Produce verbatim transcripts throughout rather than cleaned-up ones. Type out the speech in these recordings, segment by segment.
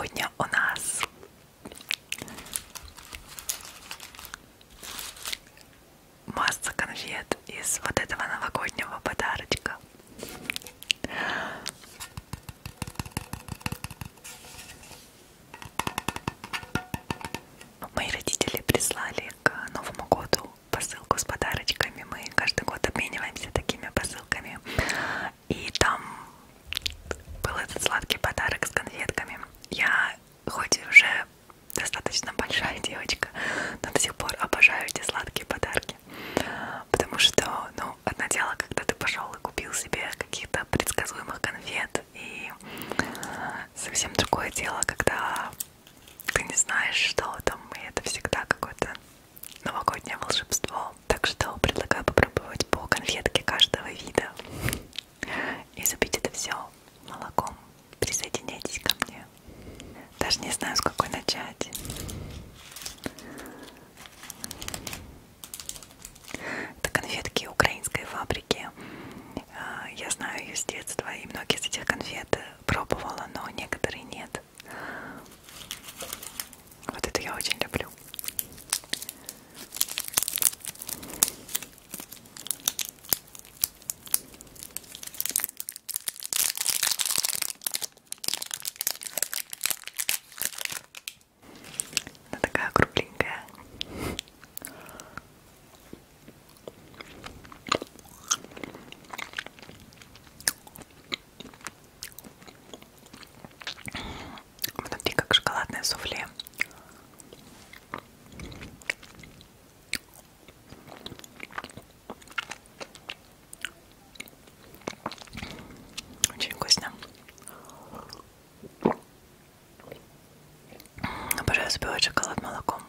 Сегодня у нас масса конфет из вот этого новогоднего подарочка. Мои родители прислали к Новому году посылку с подарочками. Мы каждый год обмениваемся такими посылками. И там был этот сладкий подарок с конфетками. Я, хоть уже достаточно большая девочка, но до сих пор обожаю эти сладкие подарки. Потому что, ну, одно дело, когда ты пошел и купил себе каких-то предсказуемых конфет, и совсем другое дело, когда ты не знаешь, что там, и это всегда какое-то новогоднее волшебство. Так что предлагаю попробовать по конфетке каждого вида и запить это все молоком. Присоединяйтесь ко мне. Даже не знаю, с какой начать. Это конфетки украинской фабрики. Я знаю ее с детства, и многие из этих конфет пробовала, но некоторые нет. Вот это я очень люблю. Она такая кругленькая. Внутри как шоколадное суфле. Очень вкусно. Обожаю запивать шоколад молоком.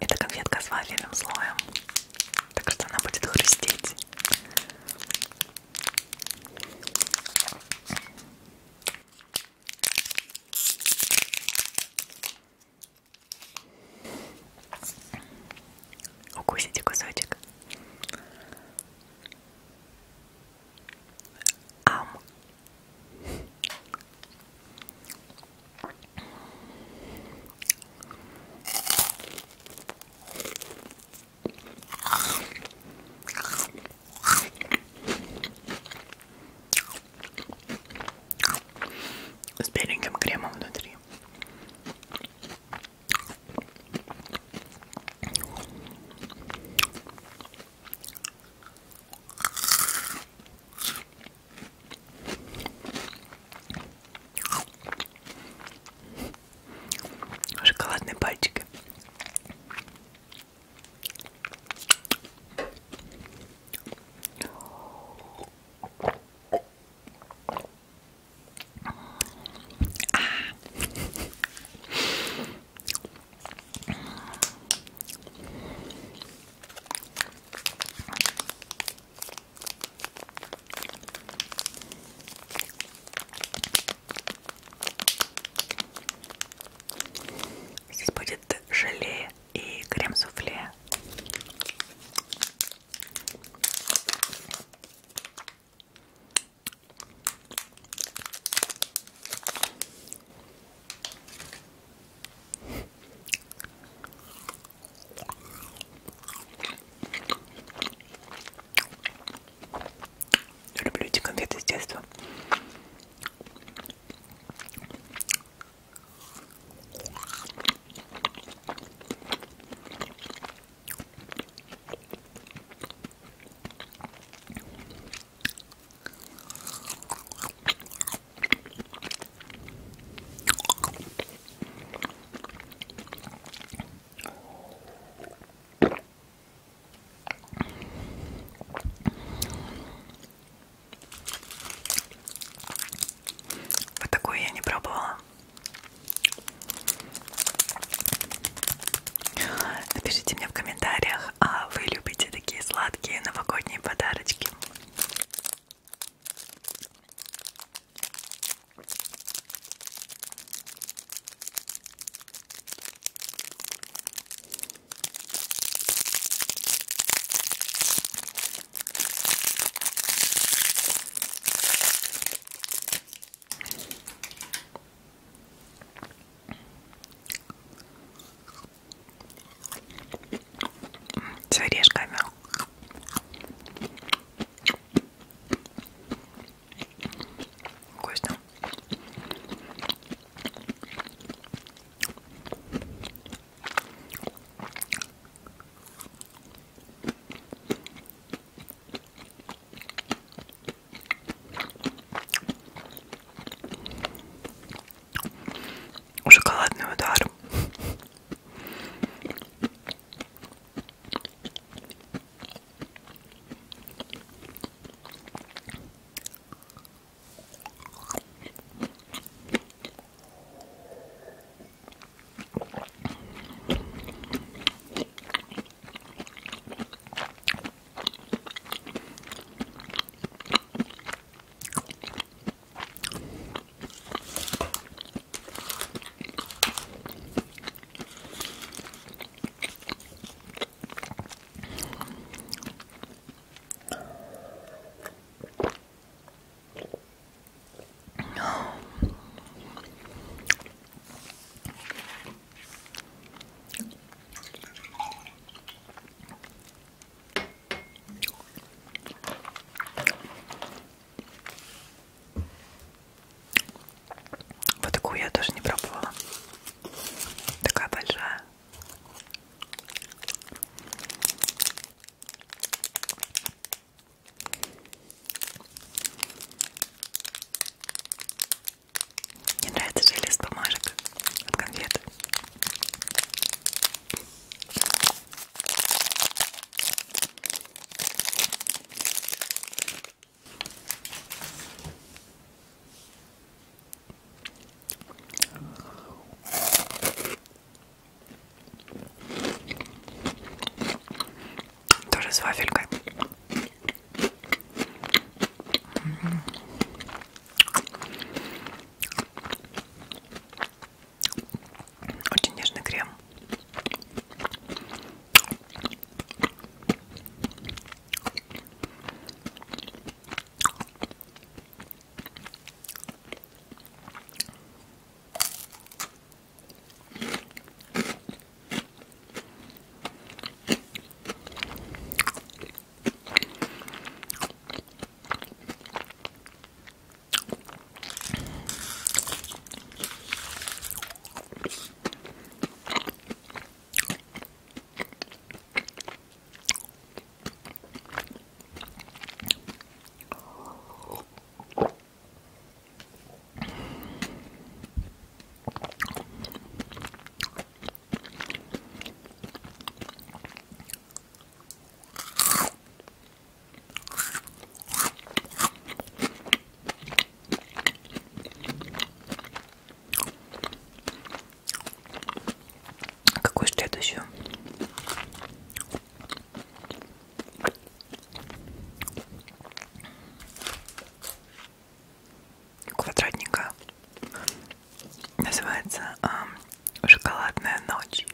Это конфетка с вафельным слоем, так что она будет хрустеть. Укусите кусочек. Ам. С беленьким кремом внутри. Шоколадные пальчики. с вафелькой. Очень нежный крем. Квадратненько. Называется э, «Шоколадная ночь».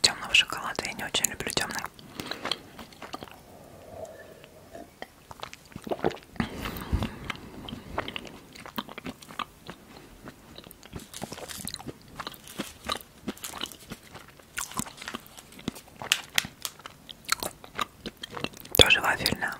Темного шоколада, я не очень люблю темный. Тоже вафельная.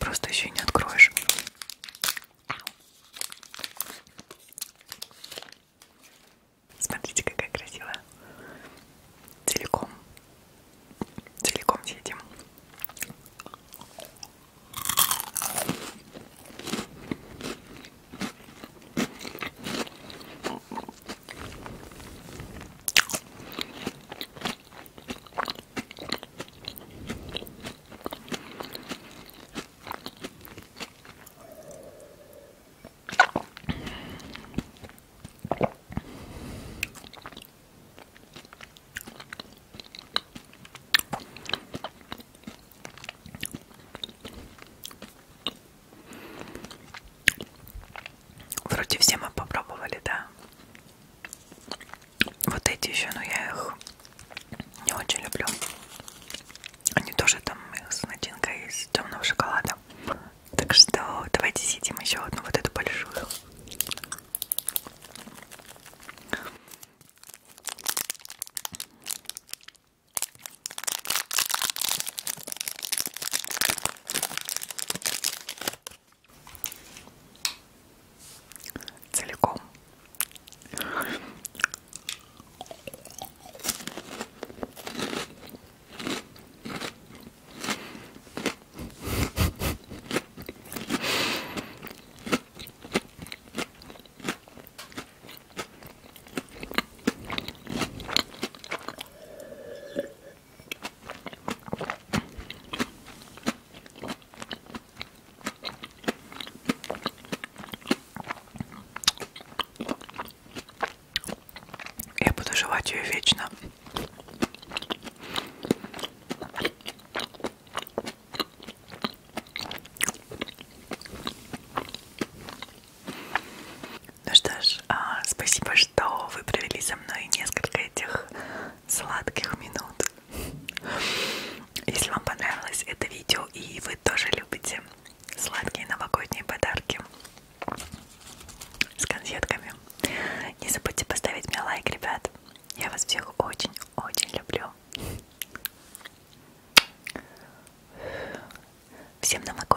Просто еще и не откроешь. Смотрите, какая красивая. Целиком. Целиком съедим. Вроде все мы попробовали, да. Вот эти еще, но я их не очень люблю. Они тоже там с начинкой из темного шоколада. Так что давайте съедим еще одну вот эту большую. All right. радио вечно. Ну что ж, спасибо, что вы провели со мной несколько этих сладких минут. Если вам понравилось это видео и вы тоже любите сладкие новогодние подарки с конфетками, не забудьте поставить мне лайк, ребят. Я вас всех очень-очень люблю. Всем нам